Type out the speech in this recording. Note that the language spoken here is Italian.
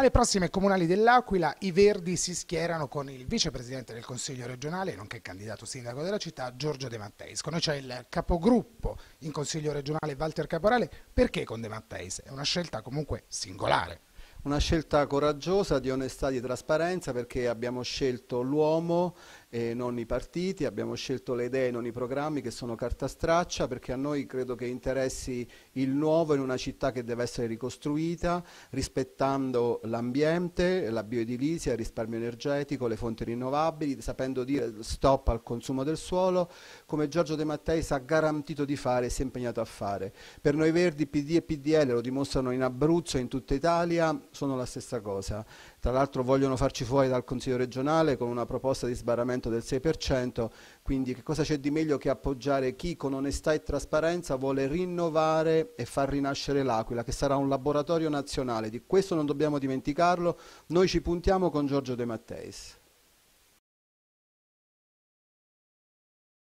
Alle prossime comunali dell'Aquila i Verdi si schierano con il vicepresidente del Consiglio regionale, nonché candidato sindaco della città, Giorgio De Matteis. Con noi c'è il capogruppo in Consiglio regionale Walter Caporale. Perché con De Matteis? È una scelta comunque singolare. Una scelta coraggiosa, di onestà e di trasparenza, perché abbiamo scelto l'uomo e non i partiti, abbiamo scelto le idee e non i programmi che sono carta straccia, perché a noi credo che interessi il nuovo in una città che deve essere ricostruita rispettando l'ambiente, la bioedilizia, il risparmio energetico, le fonti rinnovabili, sapendo dire stop al consumo del suolo, come Giorgio De Matteis ha garantito di fare e si è impegnato a fare. Per noi Verdi, PD e PDL lo dimostrano in Abruzzo e in tutta Italia, sono la stessa cosa. Tra l'altro vogliono farci fuori dal Consiglio regionale con una proposta di sbarramento del 6%, quindi che cosa c'è di meglio che appoggiare chi con onestà e trasparenza vuole rinnovare e far rinascere l'Aquila, che sarà un laboratorio nazionale. Di questo non dobbiamo dimenticarlo, noi ci puntiamo con Giorgio De Matteis.